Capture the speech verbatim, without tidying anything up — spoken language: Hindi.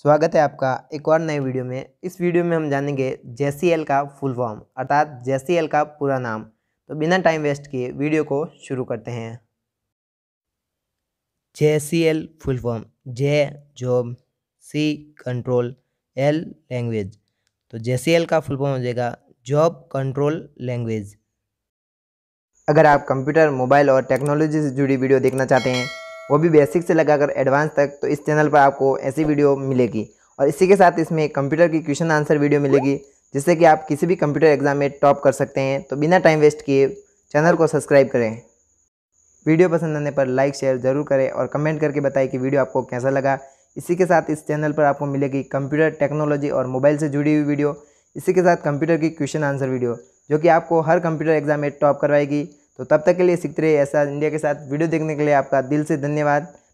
स्वागत है आपका एक और नए वीडियो में। इस वीडियो में हम जानेंगे जे सी एल का फुल फॉर्म अर्थात जे सी एल का पूरा नाम। तो बिना टाइम वेस्ट किए वीडियो को शुरू करते हैं। J C L full form J job, C control, L language. तो जे सी एल का फुल फॉर्म हो जाएगा जॉब कंट्रोल लैंग्वेज। अगर आप कंप्यूटर, मोबाइल और टेक्नोलॉजी से जुड़ी वीडियो देखना चाहते हैं, वो भी बेसिक से लगाकर एडवांस तक, तो इस चैनल पर आपको ऐसी वीडियो मिलेगी। और इसी के साथ इसमें कंप्यूटर की क्वेश्चन आंसर वीडियो मिलेगी, जिससे कि आप किसी भी कंप्यूटर एग्जाम में टॉप कर सकते हैं। तो बिना टाइम वेस्ट किए चैनल को सब्सक्राइब करें। वीडियो पसंद आने पर लाइक शेयर ज़रूर करें और कमेंट करके बताएं कि वीडियो आपको कैसा लगा। इसी के साथ इस चैनल पर आपको मिलेगी कंप्यूटर, टेक्नोलॉजी और मोबाइल से जुड़ी हुई वीडियो, इसी के साथ कंप्यूटर की क्वेश्चन आंसर वीडियो, जो कि आपको हर कंप्यूटर एग्जाम में टॉप करवाएगी। तो तब तक के लिए सीखते रहिए ऐसा इंडिया के साथ। वीडियो देखने के लिए आपका दिल से धन्यवाद।